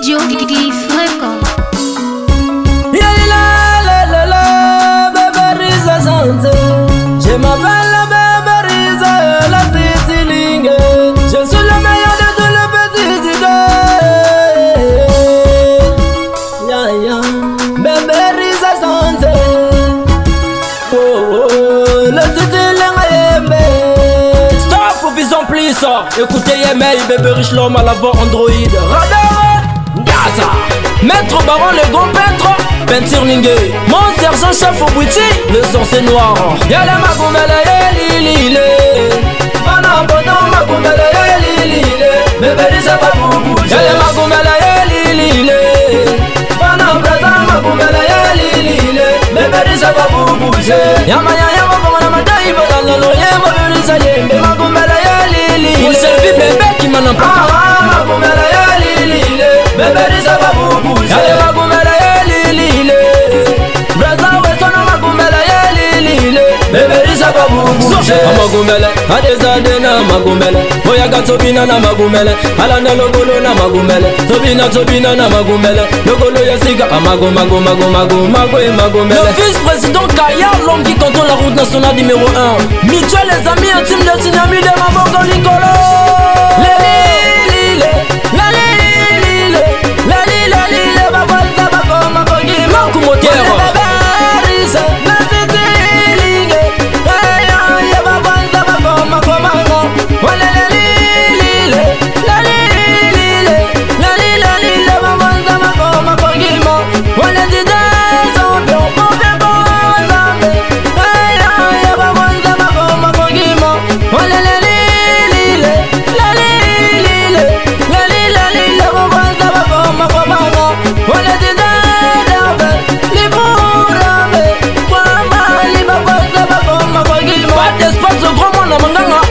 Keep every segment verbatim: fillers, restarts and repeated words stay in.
Idiot qui fréquente. La la la la, Bebe Riche. Je m'appelle la Bebe Riche, la titilingue. Je suis le meilleur de tous les petits idées. Ya ya, Bebe Riche. Oh oh, la titilingue. Stop, vision plus. Écoutez Yemel, Bebe Riche l'homme à la voix Android. Radar. Gaza, maître baron le grand peintre, peinture ningue, mon sergent chef au bouti, le sorcier noir. Y'a la Makoumbele, y'a l'ilile, on a un bon nom, Makoumbele, y'a l'ilile, Bebe Riche Makoumbele. Y'a la Makoumbele, y'a l'ilile, on a un bon nom, Makoumbele, y'a l'ilile, Bebe Riche Makoumbele. Y'a ma y'a y'a ma comme on a ma taille, y'a ma y'a ma Bebe Riche Makoumbele, Makoumbele, y'a l'ilile. Vous servez bébé qui m'en a pas. Bebe Riche Makoumbele, y'a Makoumbele, y'a l'ilile. Brazza Weston, Makoumbele, y'a l'ilile. Bebe Riche Makoumbele, Makoumbele, Adesade na Makoumbele, Boyaga Tobina na Makoumbele, Alana Logolo na Makoumbele, Tobina Tobina na Makoumbele, Logolo Yasiga, Mago Mago Mago Mago Mago et Makoumbele. Le vice-président Kaya, l'homme qui contrôle la route nationale numéro un. Mutuel les amis intimes de Tsunami de Mabogo Nicolo.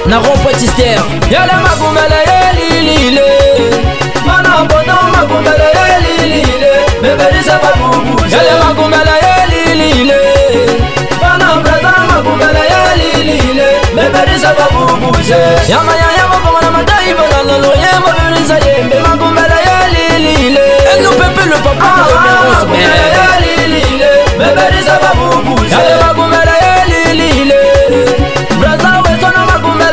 La repétiteur, y'a la Makoumbele, y'a l'ilile. Mana abonant, Makoumbele, y'a l'ilile. Bebe Riche Makoumbele, y'a la Makoumbele, y'a l'ilile. Mana abonant, Makoumbele, y'a l'ilile. Bebe Riche Makoumbele. Y'a ma y'a y'a ma comme on a ma taille, on a l'oreille, on a l'oreille, ça y est. Bebe Makoumbele, y'a l'ilile. Elle nous pépé le papa de Romero, c'est bien. Y'a l'ilile, Bebe Riche Makoumbele, y'a la Makoumbele, y'a l'ilile. Brazza Weston, Makoumbele.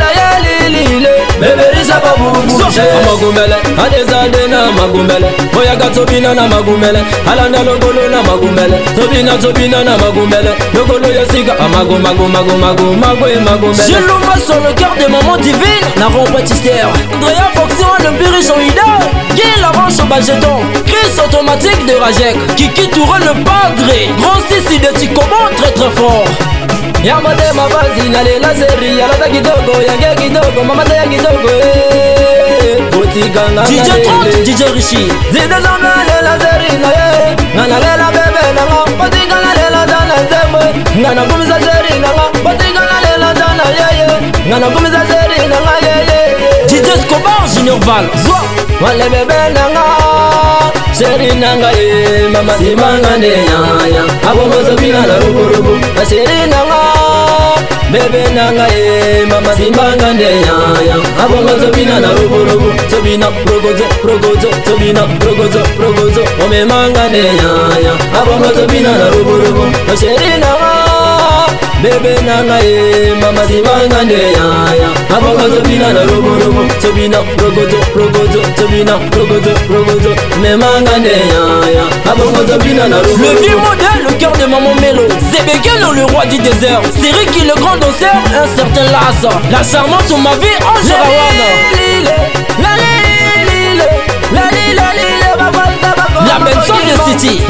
Bebe Riche Makoumbele, Makoumbele, Adesade na Makoumbele, Boyaga Tobina na Makoumbele, Alanda Logolo na Makoumbele, Tobina Tobina na Makoumbele, Logolo Yasiga, Mago Mago Mago Mago Mago et Makoumbele. Je l'ouvre sur le cœur des mamans divines, Naron Baptistère, Andrea Foxion, le plus riche en idole, Guy Laurent Chaubageton, Chris automatique de Rajek, Kiki Touré le padre, Grand Sissi de Tikomo très très fort. Yama de ma bazine, allez la série, y'a la taquidogo, y'a guidogo, maman de yaguidogo, eh. Botigana, D J trente, D J Rishi, dis de jamais, allez la série, eh. Nana, la bébé, nana, botigana, allez la dana, eh. Nana, comme ça, série, nana, botigana, allez la dana, eh. Nana, comme ça, série, nana, eh. D J Scobar, Junior Val, soit, allez bébé, nana. Sheri nanga e mama simanga ne yaya abongo zobina la rubu rubu. Sheri nanga bebe nanga e mama simanga ne yaya abongo zobina la rubu rubu. Zobina progozo progozo zobina progozo progozo ome manga ne yaya abongo zobina la rubu rubu. Sheri nanga bebe nanga e mama simanga ne yaya abongo zobina la rubu rubu. Zobina progozo progozo zobina progozo progozo ome manga. Le vieux modèle, le cœur de maman Mélo, Zébégueno, le roi du désert, Série qui le grand danseur, un certain Laza, la charmante ma vie en Gérawana. La belle soeur de City.